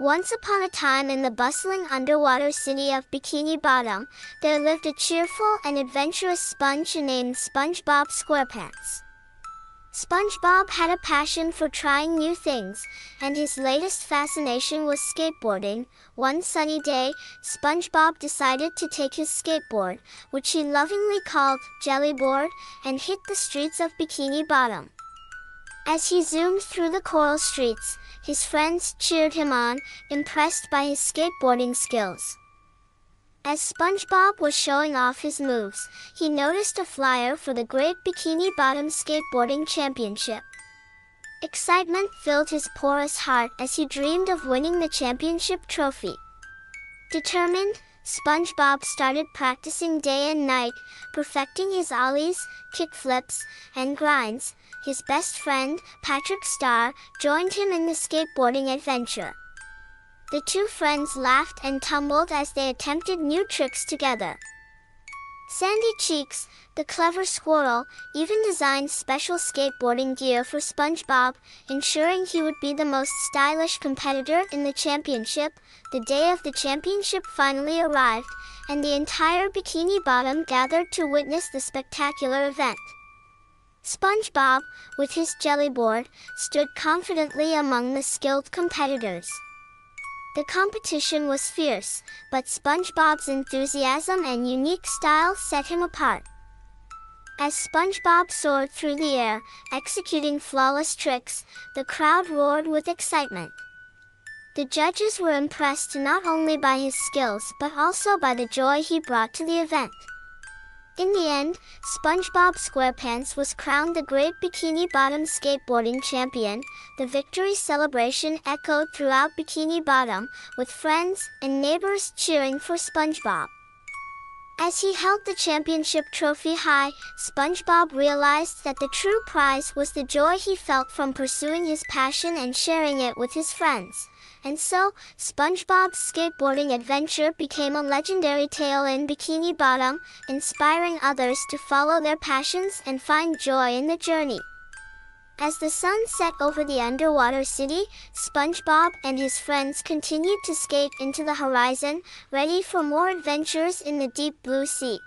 Once upon a time in the bustling underwater city of Bikini Bottom, there lived a cheerful and adventurous sponge named SpongeBob SquarePants. SpongeBob had a passion for trying new things, and his latest fascination was skateboarding. One sunny day, SpongeBob decided to take his skateboard, which he lovingly called Jellyboard, and hit the streets of Bikini Bottom. As he zoomed through the coral streets, his friends cheered him on, impressed by his skateboarding skills. As SpongeBob was showing off his moves, he noticed a flyer for the Great Bikini Bottom Skateboarding Championship. Excitement filled his porous heart as he dreamed of winning the championship trophy. Determined, SpongeBob started practicing day and night, perfecting his ollies, kickflips, and grinds. His best friend, Patrick Star, joined him in the skateboarding adventure. The two friends laughed and tumbled as they attempted new tricks together. Sandy Cheeks, the clever squirrel, even designed special skateboarding gear for SpongeBob, ensuring he would be the most stylish competitor in the championship. The day of the championship finally arrived, and the entire Bikini Bottom gathered to witness the spectacular event. SpongeBob, with his jellyboard, stood confidently among the skilled competitors. The competition was fierce, but SpongeBob's enthusiasm and unique style set him apart. As SpongeBob soared through the air, executing flawless tricks, the crowd roared with excitement. The judges were impressed not only by his skills but also by the joy he brought to the event. In the end, SpongeBob SquarePants was crowned the Great Bikini Bottom Skateboarding Champion. The victory celebration echoed throughout Bikini Bottom, with friends and neighbors cheering for SpongeBob. As he held the championship trophy high, SpongeBob realized that the true prize was the joy he felt from pursuing his passion and sharing it with his friends. And so, SpongeBob's skateboarding adventure became a legendary tale in Bikini Bottom, inspiring others to follow their passions and find joy in the journey. As the sun set over the underwater city, SpongeBob and his friends continued to skate into the horizon, ready for more adventures in the deep blue sea.